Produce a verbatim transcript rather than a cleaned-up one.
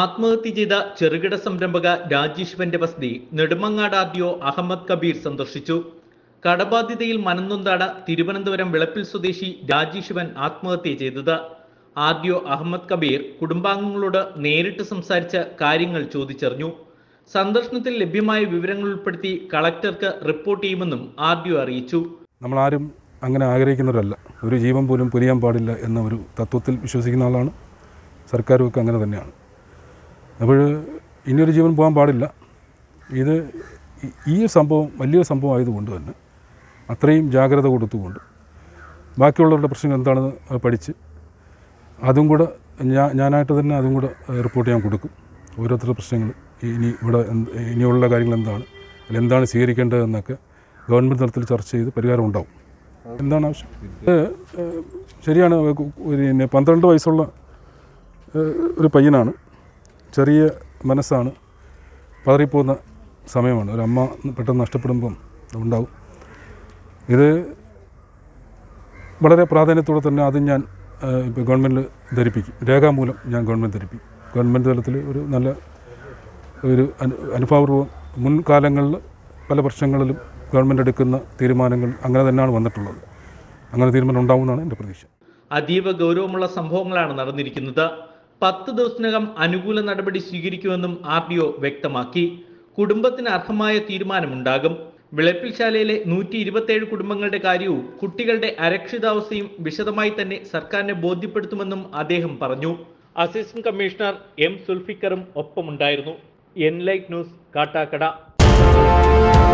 ആത്മഹത്യ ചെയ്ത ചെറുകിട സംരംഭക രാജി ശിവന്റെ വസതി നെടുമങ്ങാട് ആർഡിഒ അഹമ്മദ് കബീർ സന്ദർശിച്ചു. കടബാധ്യതയിൽ മനംനൊന്താണ് തിരുവനന്തപുരം വിളപ്പിൽ സ്വദേശി രാജി ശിവൻ ആത്മഹത്യ ചെയ്തത്. ആർഡിഒ അഹമ്മദ് കബീർ കുടുംബാംഗങ്ങളോട് നേരിട്ട് സംസാരിച്ച് കാര്യങ്ങൾ ചോദിച്ചറിഞ്ഞു. സന്ദർശനത്തിൽ ലഭ്യമായ വിവരങ്ങൾ ഉൾപ്പെടുത്തി കളക്ടർക്ക് റിപ്പോർട്ട് ചെയ്യുമെന്നും ആർഡിഒ അറിയിച്ചു. നമ്മളാരും അങ്ങനെ ആഗ്രഹിക്കുന്നവരല്ല, ഒരു ജീവൻ പോലും പൊലിയാൻ പാടില്ല എന്ന ഒരു തത്വത്തിൽ വിശ്വസിക്കുന്ന ആളാണ്, സർക്കാരും ഒക്കെ അങ്ങനെ തന്നെയാണ്. അപ്പോൾ ഇനിയൊരു ജീവൻ പോകാൻ പാടില്ല. ഇത് ഈ സംഭവം വലിയൊരു സംഭവം ആയതുകൊണ്ട് തന്നെ അത്രയും ജാഗ്രത കൊടുത്തുകൊണ്ട് ബാക്കിയുള്ളവരുടെ പ്രശ്നങ്ങൾ എന്താണെന്ന് പഠിച്ച് അതും കൂടെ ഞാ ഞാനായിട്ട് തന്നെ അതും കൂടെ റിപ്പോർട്ട് ചെയ്യാൻ കൊടുക്കും. ഓരോരുത്തരുടെ പ്രശ്നങ്ങൾ ഇനി ഇവിടെ ഇനിയുള്ള കാര്യങ്ങൾ എന്താണ്, അല്ല എന്താണ് സ്വീകരിക്കേണ്ടതെന്നൊക്കെ ഗവൺമെൻറ് തലത്തിൽ ചർച്ച ചെയ്ത് പരിഹാരം ഉണ്ടാവും. എന്താണ് ആവശ്യം? ഇത് ശരിയാണ്. പിന്നെ പന്ത്രണ്ട് വയസ്സുള്ള ഒരു പയ്യനാണ്, ചെറിയ മനസ്സാണ്, പതറിപ്പോകുന്ന സമയമാണ്. ഒരമ്മ പെട്ടെന്ന് നഷ്ടപ്പെടുമ്പം ഉണ്ടാവും. ഇത് വളരെ പ്രാധാന്യത്തോടെ തന്നെ അത് ഞാൻ ഇപ്പോൾ ഗവൺമെൻറ്റിൽ ധരിപ്പിക്കും, രേഖാമൂലം ഞാൻ ഗവൺമെൻറ് ധരിപ്പിക്കും. ഗവൺമെൻറ് തലത്തിൽ ഒരു നല്ല ഒരു അനു അനുഭാവപൂർവ്വം മുൻകാലങ്ങളിൽ പല പ്രശ്നങ്ങളിലും ഗവൺമെൻറ് എടുക്കുന്ന തീരുമാനങ്ങൾ അങ്ങനെ തന്നെയാണ് വന്നിട്ടുള്ളത്. അങ്ങനെ തീരുമാനം ഉണ്ടാവുമെന്നാണ് എൻ്റെ പ്രതീക്ഷ. അതീവ ഗൗരവമുള്ള സംഭവങ്ങളാണ് നടന്നിരിക്കുന്നത്. പത്ത് ദിവസത്തിനകം അനുകൂല നടപടി സ്വീകരിക്കുമെന്നും ആർഡിഒ വ്യക്തമാക്കി. കുടുംബത്തിന് അർഹമായ തീരുമാനമുണ്ടാകും. വിളപ്പിൽശാലയിലെ നൂറ്റി ഇരുപത്തിയേഴ് കുടുംബങ്ങളുടെ കാര്യവും കുട്ടികളുടെ അരക്ഷിതാവസ്ഥയും വിശദമായി തന്നെ സർക്കാരിനെ ബോധ്യപ്പെടുത്തുമെന്നും അദ്ദേഹം പറഞ്ഞു. അസിസ്റ്റന്റ് കമ്മീഷണർ എം സുൽഫിക്കറും ഒപ്പമുണ്ടായിരുന്നു. N light news, Kattakada.